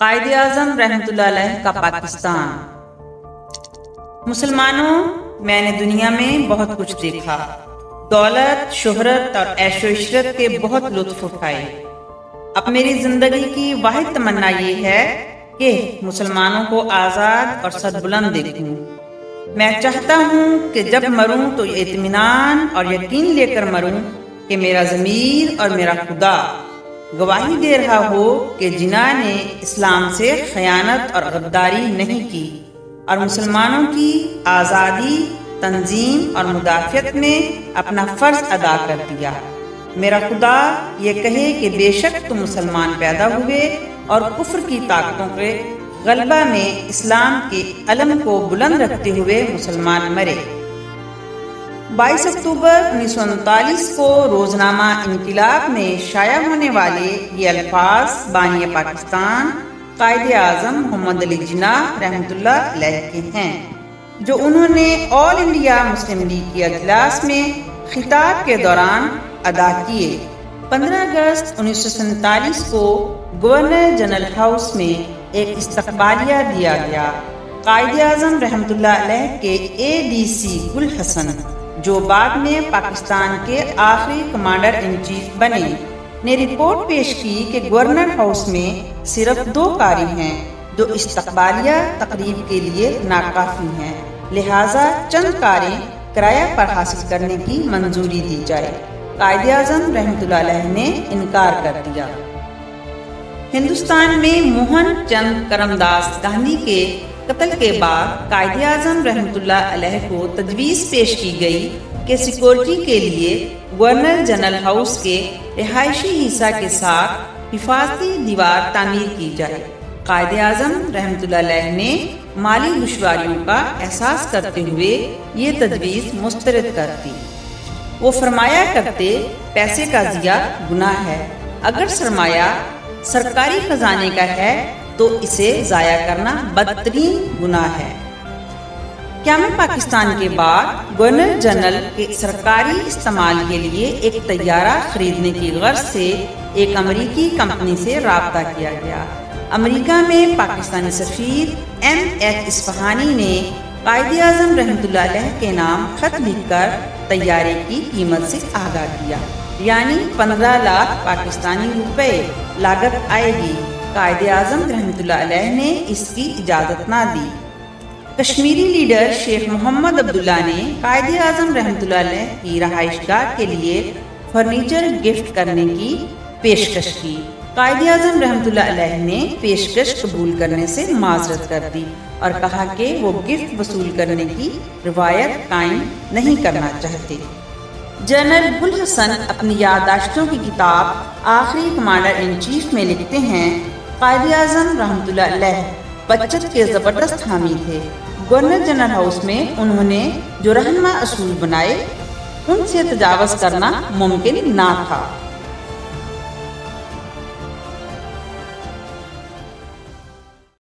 क़ायद-ए-आज़म रहमतुल्लाह अलैह का पाकिस्तान। मुसलमानों, मैंने दुनिया में बहुत कुछ देखा, दौलत, शोहरत और ऐशो इशरत के बहुत लुत्फ उठाए। अब मेरी जिंदगी की वाहिद तमन्ना ये है कि मुसलमानों को आज़ाद और सदबुलंद देखूं। मैं चाहता हूं कि जब मरूं तो इत्मीनान और यकीन लेकर मरूं कि मेरा ज़मीर और मेरा खुदा गवाही दे रहा हो कि जिन्ना ने इस्लाम से खयानत और गद्दारी नहीं की और मुसलमानों की आज़ादी, तंजीम और मुदाफ़ियत में अपना फ़र्ज़ अदा कर दिया। मेरा खुदा ये कहे कि बेशक तुम मुसलमान पैदा हुए और कुफ्र की ताकतों के गलबा में इस्लाम के अलम को बुलंद रखते हुए मुसलमान मरे। 22 अक्टूबर 1939 को रोजनामा इंकिलाब में शाया होने वाले ये अल्फाज बानी पाकिस्तान क़ायद-ए-आज़म मोहम्मद अली जिन्ना रहमतुल्लाह अलैह के हैं, जो उन्होंने ऑल इंडिया मुस्लिम लीग के अजलास में खिताब के दौरान अदा किए। 15 अगस्त 1947 को गवर्नर जनरल हाउस में एक इस्तकबालिया दिया गया। क़ायद-ए-आज़म रहमतुल्लाह अलैह के ADC गुल हसन, जो बाद में पाकिस्तान के आखिरी कमांडर इन चीफ बने, ने रिपोर्ट पेश की कि गवर्नर हाउस में सिर्फ 2 कारी हैं जो इस्तकबालिया तकरीब के लिए नाकाफी हैं, लिहाजा चंद कारी किराया पर हासिल करने की मंजूरी दी जाए। क़ायद-ए-आज़म रहमतुल्लाह अलैह ने इनकार कर दिया। हिंदुस्तान में मोहन चंद करम दास गांधी के कत्ल के बाद क़ायद-ए-आज़म रहमतुल्लाह अलैह को तजवीज़ पेश की गई कि सिक्योरिटी के लिए गवर्नर जनरल हाउस के रिहायशी हिस्सा के साथ हिफाजती दीवार तामीर की जाए। क़ायद-ए-आज़म रहमतुल्लाह अलैह ने माली दुश्वारियों का एहसास करते हुए ये तजवीज़ मुस्तरद कर दी। वो फरमाया करते, पैसे का ज़िया गुनाह है, अगर सरमाया सरकारी खजाने का है तो इसे ज़ाया करना बदतरीन गुनाह है। क़याम पाकिस्तान के बाद गवर्नर जनरल के सरकारी इस्तेमाल के लिए एक तैयारा खरीदने की गर्ज से एक अमरीकी कंपनी से राब्ता किया गया। अमरीका में पाकिस्तानी सफ़ीर M H इस्फ़हानी ने क़ायद-ए-आज़म रहमतुल्लाह अलैह के नाम खत लिखकर तैयारे की कीमत से आगाह किया, यानी 15 लाख पाकिस्तानी रुपए लागत आएगी। क़ायद-ए-आज़म रहमतुल्लाह अलैह ने इसकी इजाज़त ना दी। कश्मीरी लीडर शेख मोहम्मद अब्दुल्ला ने क़ायद-ए-आज़म रहमतुल्लाह अलैह की रहाइशगाह के लिए फर्नीचर गिफ्ट करने की पेशकश की। क़ायद-ए-आज़म रहमतुल्लाह अलैह ने पेशकश कबूल करने से माजरत कर दी और कहा कि वो गिफ्ट वसूल करने की रिवायत कायम नहीं करना चाहते। जनरल गुल हसन अपनी याददाश्तों की किताब आखिरी कमांडर इन चीफ में लिखते हैं, क़ायद-ए-आज़म रहमतुल्लाह अलैह बचत के ज़बरदस्त हामी थे। गवर्नर जनरल हाउस में उन्होंने जो रहनुमा असूल बनाए उनसे तजावज़ करना मुमकिन ना था।